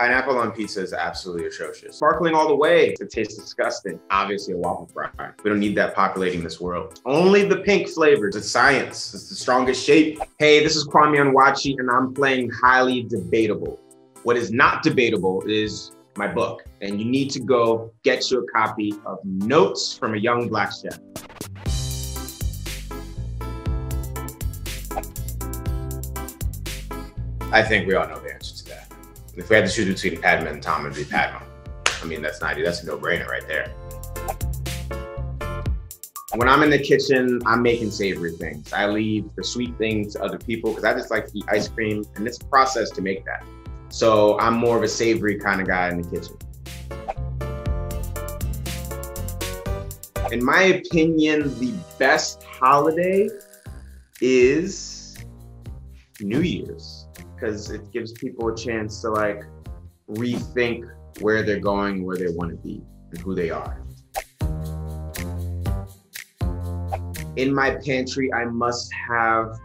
Pineapple on pizza is absolutely atrocious. Sparkling all the way. It tastes disgusting. Obviously a waffle fry. We don't need that populating this world. Only the pink flavors. It's science. It's the strongest shape. Hey, this is Kwame Onwuachi, and I'm playing Highly Debatable. What is not debatable is my book. And you need to go get you a copy of Notes from a Young Black Chef. I think we all know the answer to that. If we had to choose between Padma and Tom, it'd be Padma. I mean, that's a no-brainer right there. When I'm in the kitchen, I'm making savory things. I leave the sweet things to other people because I just like to eat ice cream, and it's a process to make that. So I'm more of a savory kind of guy in the kitchen. In my opinion, the best holiday is New Year's, because it gives people a chance to like rethink where they're going, where they want to be, and who they are. In my pantry, I must have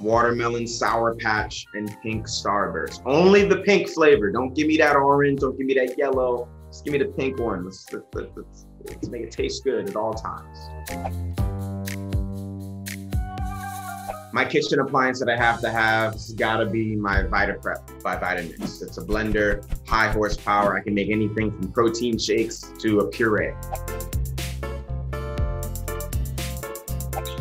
watermelon Sour Patch and pink Starburst. Only the pink flavor. Don't give me that orange, don't give me that yellow. Just give me the pink one. Let's make it taste good at all times. My kitchen appliance that I have to have has gotta be my VitaPrep by Vitamix. It's a blender, high horsepower. I can make anything from protein shakes to a puree.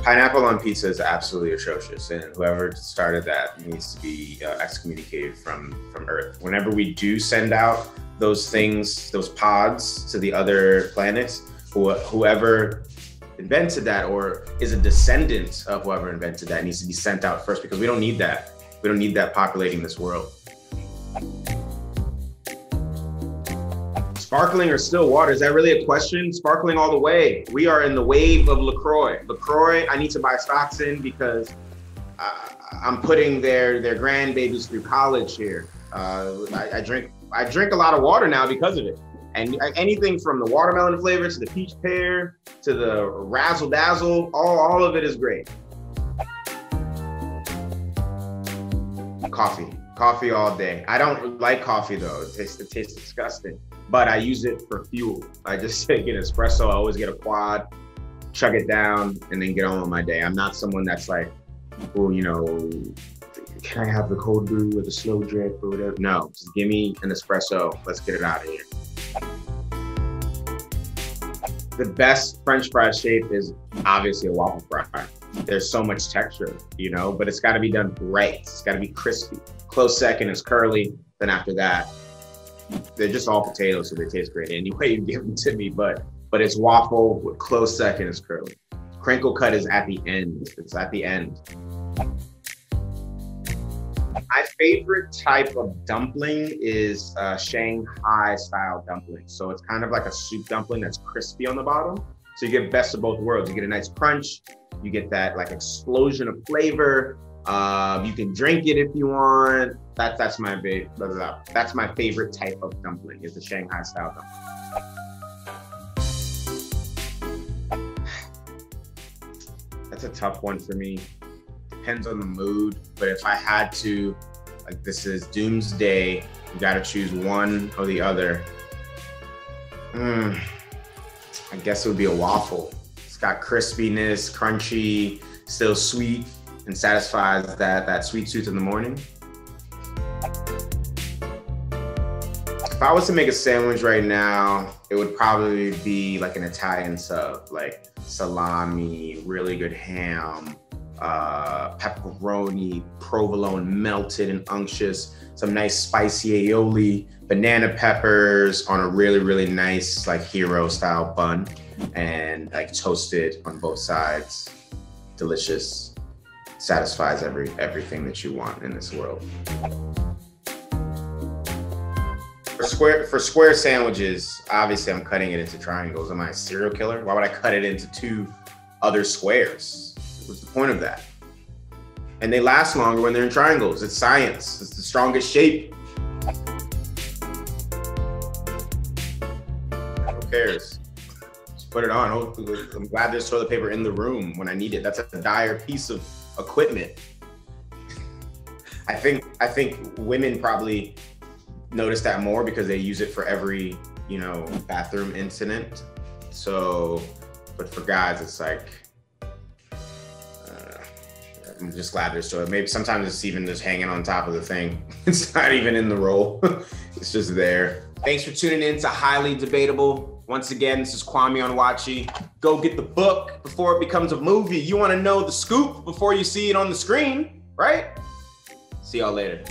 Pineapple on pizza is absolutely atrocious, and whoever started that needs to be excommunicated from Earth. Whenever we do send out those things, those pods to the other planets, whoever invented that or is a descendant of whoever invented that needs to be sent out first, because we don't need that. We don't need that populating this world. Sparkling or still water, is that really a question? Sparkling all the way. We are in the wave of LaCroix. LaCroix, I need to buy stocks in because I'm putting their grandbabies through college here. I drink a lot of water now because of it. And anything from the watermelon flavor to the peach pear to the razzle dazzle, all of it is great. Coffee. Coffee all day. I don't like coffee though. It tastes disgusting. But I use it for fuel. I just take an espresso. I always get a quad, chug it down, and then get on with my day. I'm not someone that's like, well, you know, can I have the cold brew or the slow drip or whatever? No, just give me an espresso. Let's get it out of here. The best French fry shape is obviously a waffle fry. There's so much texture, you know, but it's got to be done right. It's got to be crispy. Close second is curly. Then after that, they're just all potatoes, so they taste great anyway you give them to me. But it's waffle with close second is curly. Crinkle cut is at the end. It's at the end. My favorite type of dumpling is Shanghai style dumpling. So it's kind of like a soup dumpling that's crispy on the bottom. So you get best of both worlds. You get a nice crunch, you get that like explosion of flavor. You can drink it if you want. That's my favorite type of dumpling, is the Shanghai style dumpling. That's a tough one for me. Depends on the mood, but if I had to, like, this is doomsday, you gotta choose one or the other. I guess it would be a waffle. It's got crispiness, crunchy, still sweet, and satisfies that sweet tooth in the morning. If I was to make a sandwich right now, it would probably be like an Italian sub, like salami, really good ham, pepperoni, provolone melted and unctuous, some nice spicy aioli, banana peppers on a really, really nice like hero style bun, and like toasted on both sides. Delicious, satisfies everything that you want in this world. For square sandwiches, obviously I'm cutting it into triangles. Am I a serial killer? Why would I cut it into two other squares? What's the point of that? And they last longer when they're in triangles. It's science. It's the strongest shape. Who cares? Just put it on. Oh, I'm glad there's toilet paper in the room when I need it. That's a dire piece of equipment. I think women probably notice that more because they use it for every, you know, bathroom incident. So, but for guys, it's like, I'm just glad there's so, maybe sometimes it's even just hanging on top of the thing. It's not even in the roll. It's just there. Thanks for tuning in to Highly Debatable. Once again, this is Kwame Onwuachi. Go get the book before it becomes a movie. You want to know the scoop before you see it on the screen, right? See y'all later.